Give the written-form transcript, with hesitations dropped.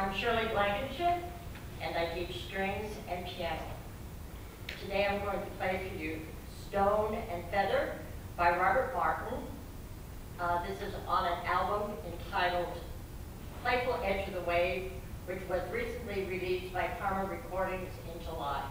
I'm Shirley Blankenship, and I teach strings and piano. Today I'm going to play for you Stone and Feather by Robert Martin. This is on an album entitled Playful Edge of the Wave, which was recently released by Parma Recordings in July.